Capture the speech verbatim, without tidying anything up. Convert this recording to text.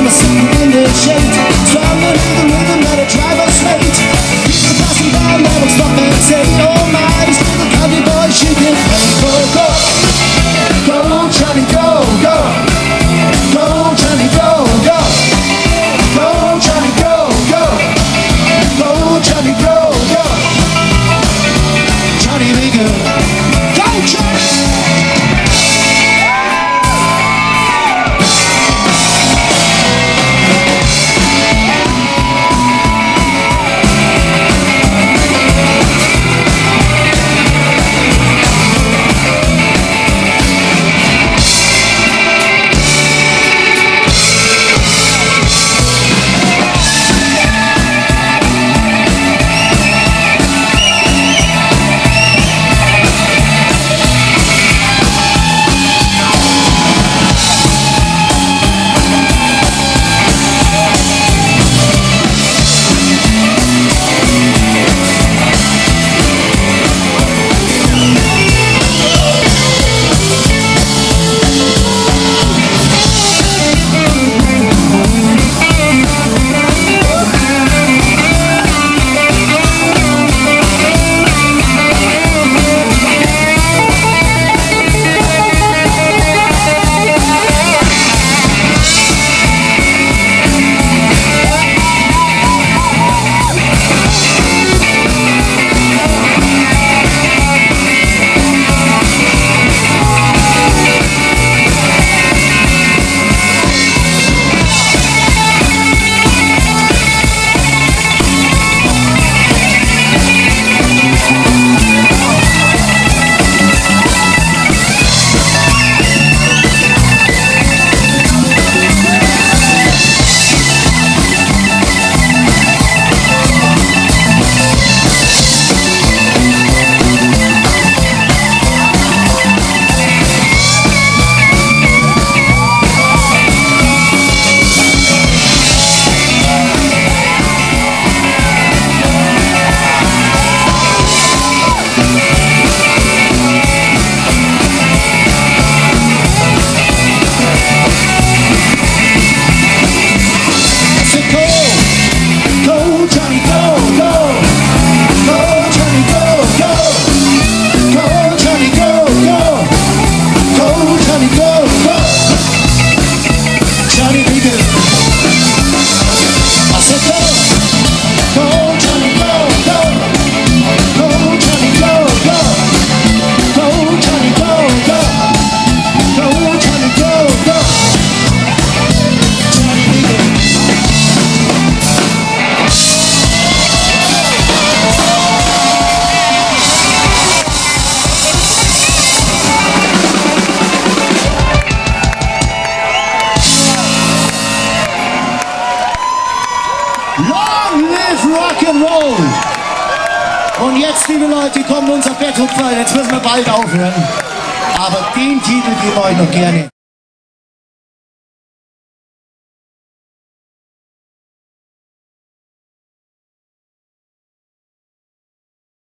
in the sun, in the shade, stronger than the rhythm that'll drive us straight. People passing by never stop and say, oh my, this little country boy, she can go, go, go, Johnny, go, go, go, Johnny, go, go, go, Johnny, go, go, go, Johnny, go, go, Johnny, go, go, Johnny. Und jetzt, liebe Leute, kommt unser Battle Cry. Jetzt müssen wir bald aufhören. Aber den Titel geben wir euch noch gerne.